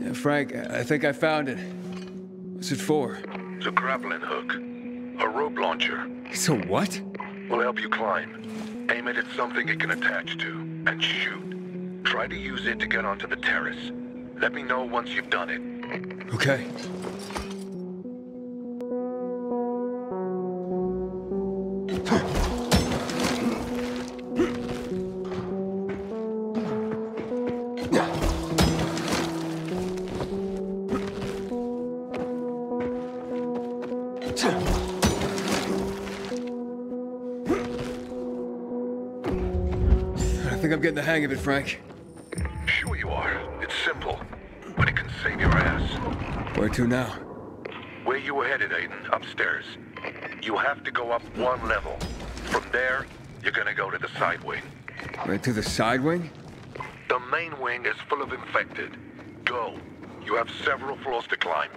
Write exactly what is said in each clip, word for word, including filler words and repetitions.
Yeah, Frank, I think I found it. What's it for? It's a grappling hook. A rope launcher. It's a what? Will help you climb. Aim it at something it can attach to, and shoot. Try to use it to get onto the terrace. Let me know once you've done it. Okay. Getting the hang of it, Frank. Sure you are. It's simple, but it can save your ass. Where to now? Where you were headed, Aiden, upstairs. You have to go up one level. From there, you're gonna go to the side wing. Right to the side wing? The main wing is full of infected. Go. You have several floors to climb.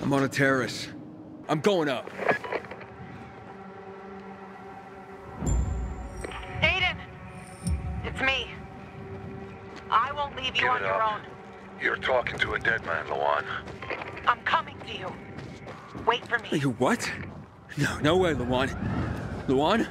I'm on a terrace. I'm going up. Aiden! It's me. I won't leave you on your own. You're talking to a dead man, Luan. I'm coming to you. Wait for me. You what? No, no way, Luan. Luan?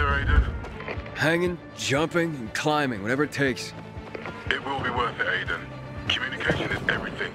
there, Aiden? Hanging, jumping, and climbing, whatever it takes. It will be worth it, Aiden. Communication is everything.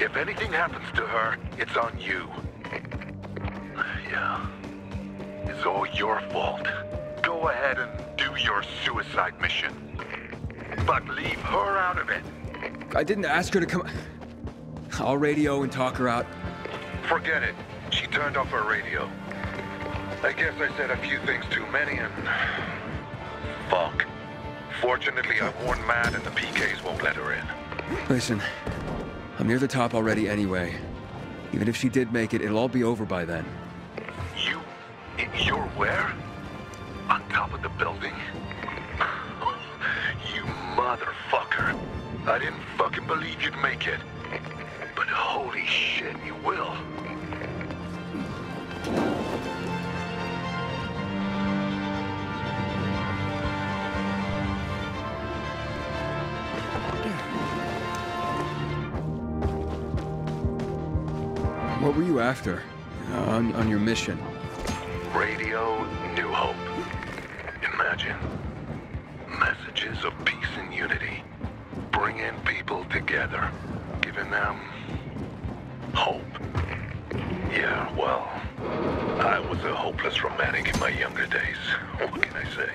If anything happens to her, it's on you. Yeah. It's all your fault. Go ahead and do your suicide mission. But leave her out of it. I didn't ask her to come... I'll radio and talk her out. Forget it. She turned off her radio. I guess I said a few things too many and... Fuck. Fortunately, I warned Matt and the P Ks won't let her in. Listen. I'm near the top already anyway. Even if she did make it, it'll all be over by then. You... you're where? On top of the building? You motherfucker. I didn't fucking believe you'd make it. But holy shit, you will. What were you after on, on your mission? Radio New Hope. Imagine. Messages of peace and unity. Bringing people together. Giving them... hope. Yeah, well... I was a hopeless romantic in my younger days. What can I say?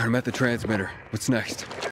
I'm at the transmitter. What's next?